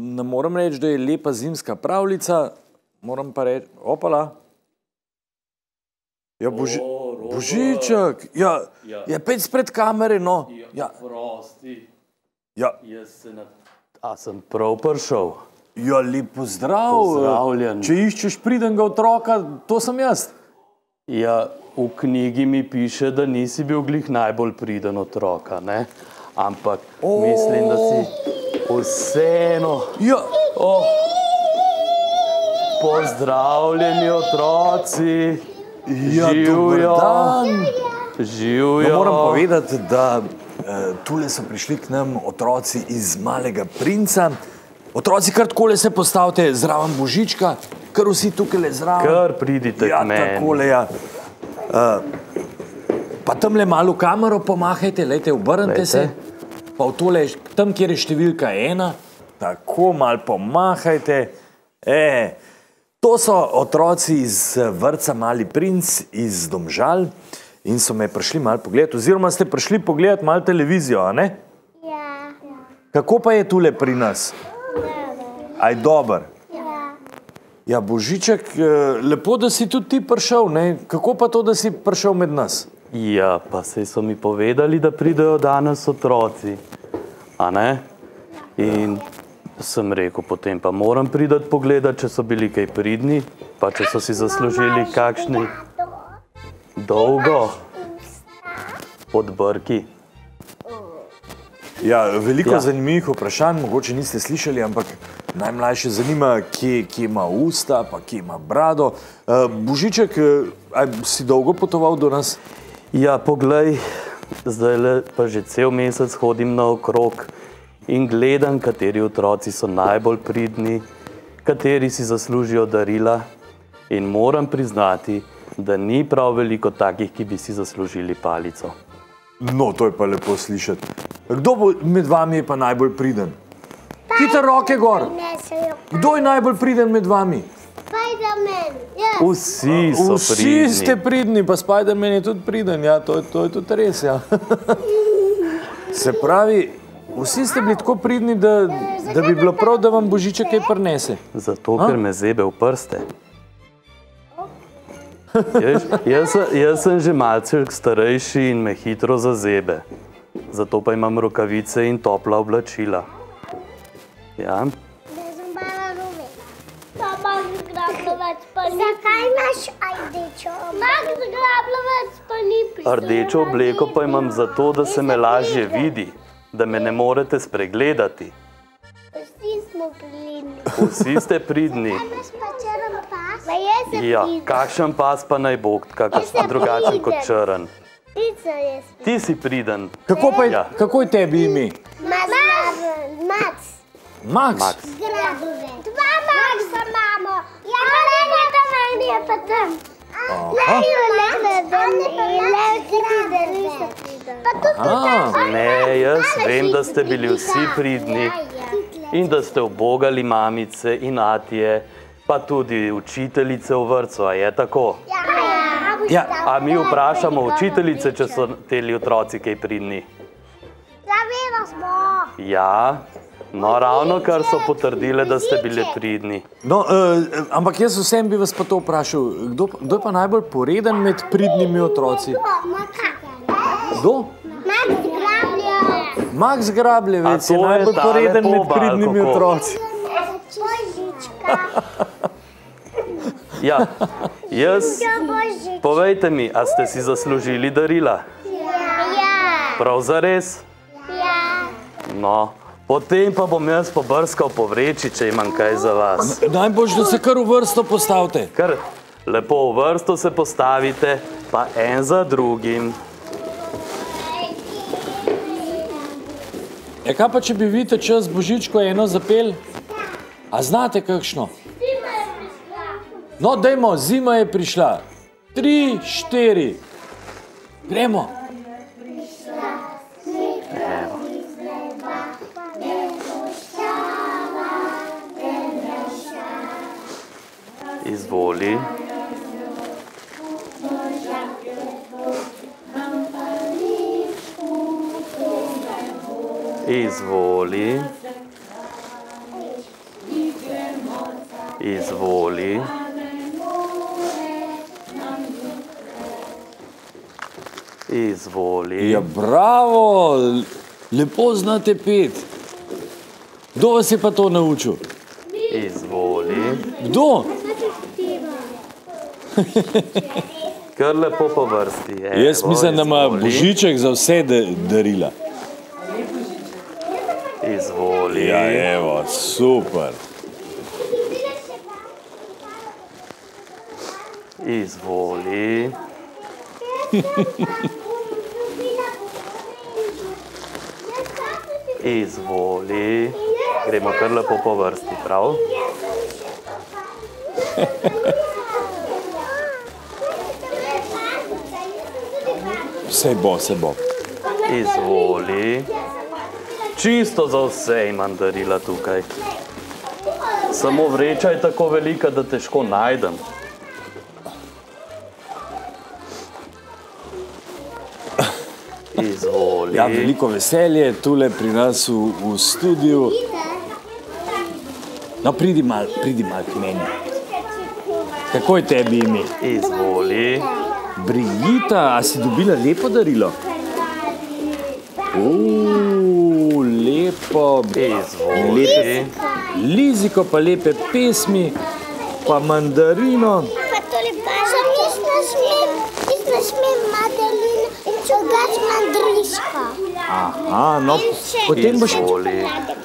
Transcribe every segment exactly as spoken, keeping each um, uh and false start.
ne moram reči, da je lepa zimska pravljica, moram pa reči, opala. Ja, Božiček, ja, pejdi spred kamere, no. Ja, prosti. Ja. Jaz se na... A sem prav prišel? Ja, lep pozdrav. Pozdravljen. Če iščeš pridenega otroka, to sem jaz. Ja, v knjigi mi piše, da nisi bil glih najbolj priden otroka, ne? Ampak mislim, da si vseeno. Ja. Pozdravljeni otroci. Ja, dober dan. Živjo. Moram povedati, da tule so prišli k nam otroci iz Malega princa. Otroci, kar takole se postavite zraven Božička, kar vsi tukaj zraven. Kar pridite k meni. Ja, takole, ja. Pa tamle malo kamero pomahajte, lejte, obrnite se. Pa v tole, tam, kjer je številka ena, tako malo pomahajte. To so otroci iz vrtca Mali princ, iz Domžal, in so me prišli malo pogledati, oziroma ste prišli pogledati malo televizijo, a ne? Ja. Kako pa je tule pri nas? Aj, dober. Ja. Ja, Božiček, lepo, da si tudi ti prišel, ne? Kako pa to, da si prišel med nas? Ja, pa sej so mi povedali, da pridejo danes otroci, a ne? In sem rekel, potem pa moram pridati pogledati, če so bili kaj pridni, pa če so si zaslužili kakšni dolgo podbrki. Ja, veliko zanimivih vprašanj, mogoče niste slišali, ampak najmlajše zanima, kje ima usta, pa kje ima brado. Božiček, si dolgo potoval do nas? Ja, poglej, zdaj pa že cel mesec hodim naokrog in gledam, kateri otroci so najbolj pridni, kateri si zaslužijo darila, in moram priznati, da ni prav veliko takih, ki bi si zaslužili palico. No, to je pa lepo slišati. Kdo med vami je pa najbolj priden? Hitro roke gor! Kdo je najbolj priden med vami? Spider-Man, ja. Vsi so pridni. Vsi ste pridni, pa Spider-Man je tudi priden, ja, to je tudi res, ja. Se pravi, vsi ste bili tako pridni, da bi bilo prav, da vam Božiček kaj prinese. Zato, ker me zebe v prste. Jaz sem že malce starejši in me hitro zazebe. Zato pa imam rokavice in topla oblačila. Ja. Zakaj imaš rdečo obleko? Maks Grabljevec pa ni prišel. Rdečo obleko pa imam zato, da se me lažje vidi, da me ne morete spregledati. Vsi smo pridni. Vsi ste pridni. Zakaj imaš pa črn pas? Pa jaz sem pridni. Kakšen pas pa naj bo, kakšen drugačen kot črn. Ti si priden. Kako je tebi ime? Maks. Maks? Maks Grabljevec. Dva Maksa imamo. Ja, ne, pa meni je pa tam. Ne, ne, ne, ne. Ne, jaz vem, da ste bili vsi pridni in da ste obogali mamice in atije, pa tudi učiteljice v vrtcu, a je tako? Ja. A mi vprašamo učiteljice, če so teli otroci kaj pridni? Zaveva smo. Ja. No, ravno kar so potrdile, da ste bili pridni. No, ampak jaz vsem bi vas pa to vprašal, kdo je pa najbolj poreden med pridnimi otroci? Kdo? Maks Grabljevec. Maks Grabljevec je najbolj poreden med pridnimi otroci. Ja, jaz, povejte mi, a ste si zaslužili darila? Ja. Prav zares? Ja. No. Potem pa bom jaz pobrskal po vreči, če imam kaj za vas. Najboljš, da se kar v vrsto postavite. Kar lepo v vrsto se postavite, pa en za drugim. E, kaj pa, če bi vidite čez Božičko eno zapel? A znate kakšno? Zima je prišla. No, dajmo, zima je prišla. Tri, štiri. Gremo. Izvoli. Izvoli. Izvoli. Izvoli. Ja, bravo! Lepo znate pet. Kdo vas je pa to naučil? Izvoli. Kdo? Kar lepo po vrsti. Evo, jaz mislim, da ima Božiček za vse darila. Izvoli. Ja, evo, super. Izvoli. Izvoli. Gremo kar lepo po vrsti, prav? Vse bo, vse bo. Izvoli. Čisto za vse imam darila tukaj. Samo vreča je tako velika, da težko najdem. Izvoli. Ja, veliko veselje tule pri nas v, v studiju. No, pridi malo, pridi malo k meni. Kako je tebi ime? Izvoli. Brigita, a si dobila lepo darilo? Uuu, lepo. Izvoli. Lepe, liziko, pa lepe pesmi, pa mandarino. Pa tole bažo, pisno smem, pisno smem mandarino in čogač mandriško. Aha, no, potem boš... Izvoli.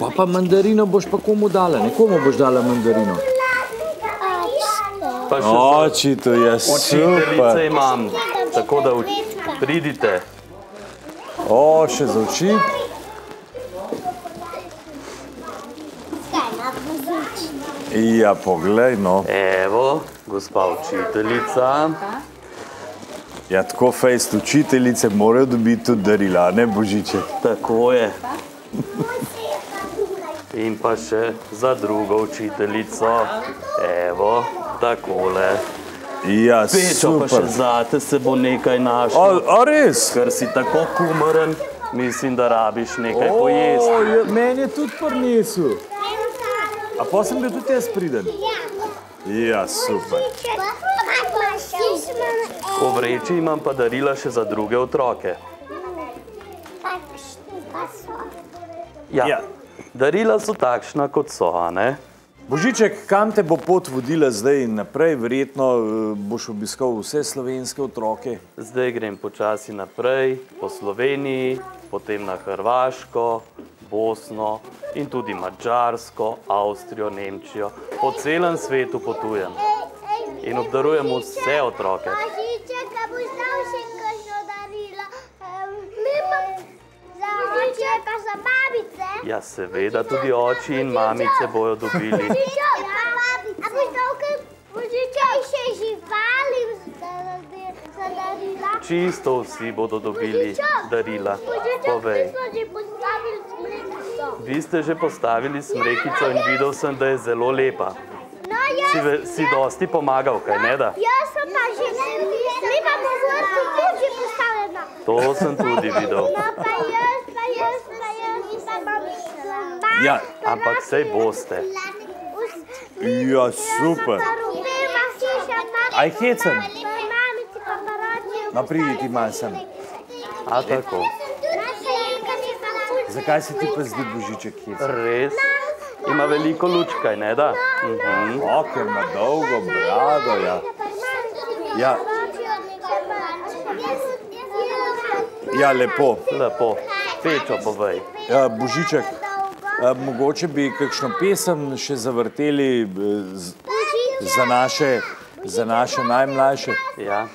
Pa pa mandarino boš pa komu dala, nekomu boš dala mandarino. Očito je super. Učiteljice imam, tako da pridite. O, še za učit. Ja, poglej, no. Evo, gospa učiteljica. Ja, tako fejst učiteljice morajo dobiti tudi darila, ne Božiček? Tako je. In pa še za drugo učiteljico. Evo. Takole. Ja, super. Pečo pa še zate se bo nekaj našel. A res? Ker si tako kumaren, mislim, da rabiš nekaj pojesti. Meni je tudi prinesel. A potem bi tudi jaz priden? Ja, super. Po vreči imam pa darila še za druge otroke. Ja, darila so takšna, kot so, a ne? Božiček, kam te bo pot vodila zdaj naprej? Verjetno boš obiskal vse slovenske otroke. Zdaj grem počasi naprej, po Sloveniji, potem na Hrvaško, Bosno in tudi Madžarsko, Avstrijo, Nemčijo. Po celem svetu potujem in obdarujem vse otroke. Božiček, a boš dal še kakšno darilo? Za očeka, za babice? Ja, seveda, tudi oči in mamice bojo dobili. A boš dal še živali za darila? Čisto vsi bodo dobili darila. Povej. Vi ste že postavili smrekico in videl sem, da je zelo lepa. Si dosti pomagal, kaj ne da? Jaz sem pa že lepa pozorci tudi postavljena. To sem tudi videl. Ja, ampak sej boste. Ja, super. Aj, hecem. No, pridi ti malo sem. A tako. Zakaj si ti pa zdi Božiček hecem? Res? Ima veliko lučkaj, ne da? O, ker ima dolgo brado, ja. Ja. Ja, lepo. Lepo. Pečo, povej. Ja, Božiček. Mogoče bi kakšno pesem še zavrteli za naše najmlajše. Ja.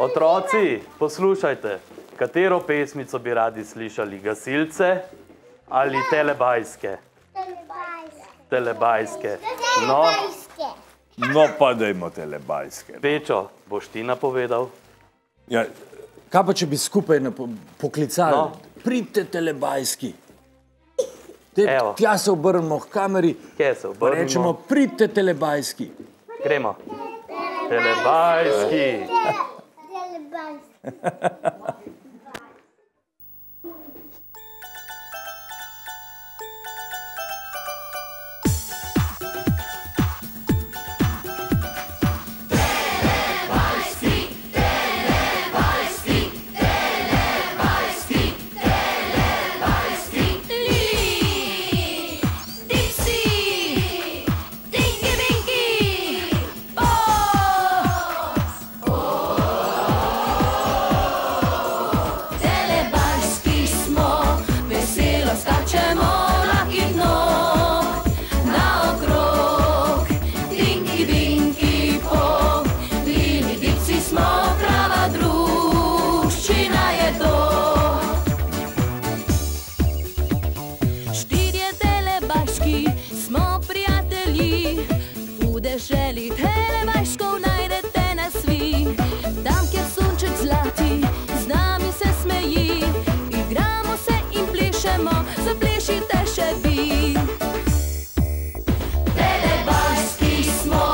Otroci, poslušajte, katero pesmico bi radi slišali? Gasilce ali Telebajske? Telebajske. No, pa dajmo Telebajske. Pečo, boš ti napovedal? Ja, kaj pa, če bi skupaj poklicali? Pridite Telebajski. Tja se obrnimo k kameri, pa rečemo, pridite Telebajski. Gremo. Telebajski. Telebajski. v deželi Telebajškov najdete nas vi. Tam, kjer sunček zlati, z nami se smeji. Igramo se in plešemo, zaplešite še vi. Telebajski smo,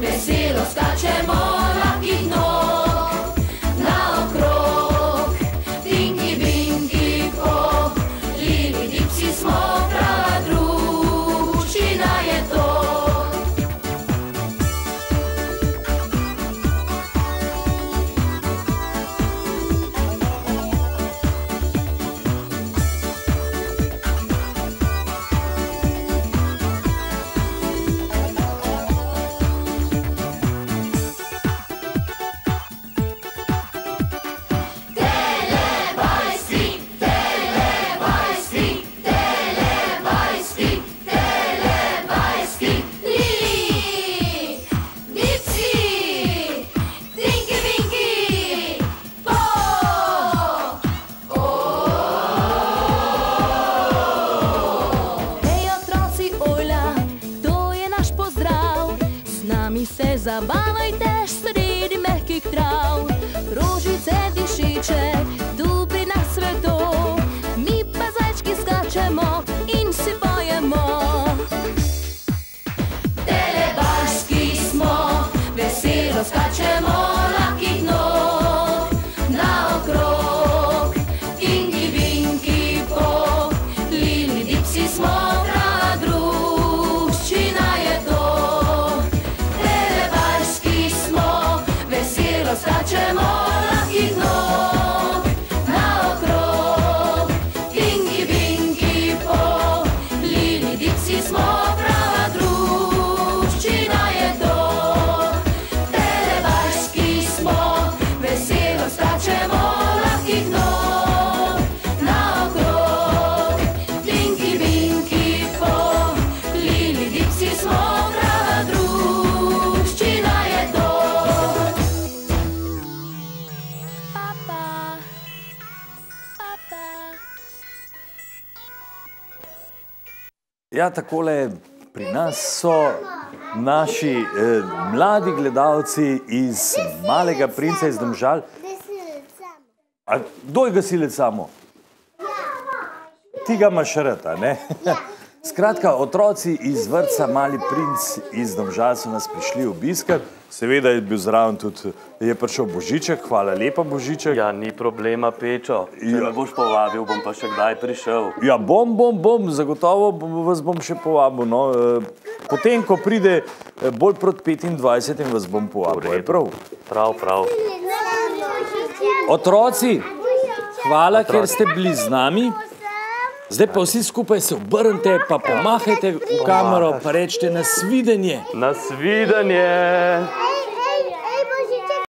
veselo skačemo lahkih nog. Naokrog, dingi, bingi, po, lili, dipsi smo. Se zabavajte sredi mehkih trav, rožice dišiče, dubina cvetov, mi pa zajčki skačemo in si pojemo. Telebajski smo, veselo skačemo lahkih nog, naokrog, dingi, bingi, po, lili, dipsi smo. Skačemo lahkih nog, naokrog, dingi, bingi, po, lili, dipsi smo, prava druščina je to. Telebajski smo, veselo skačemo lahkih nog, naokrog, dingi, bingi, po, lili, dipsi smo. Ja, takole pri nas so naši eh, mladi gledalci iz Malega princa iz Domžal. A kdo je gasilec samo? Ti ga imaš rad, a ne? Skratka, otroci iz vrtca Mali princ iz Domžal so nas prišli obiskat. Seveda je bil zraven tudi, je prišel Božiček, hvala lepa Božiček. Ja, ni problema, Pečo. Če me boš povabil, bom pa še kdaj prišel. Ja, bom, bom, bom, zagotovo vas bom še povabil. No. Potem, ko pride bolj proti petindvajsetim, vas bom povabil. Prav, prav, prav. Otroci, hvala, ker ste bili z nami. Zdaj pa vsi skupaj se obrnite, pa pomahajte v kamero, pa rečete nasvidenje. Nasvidenje.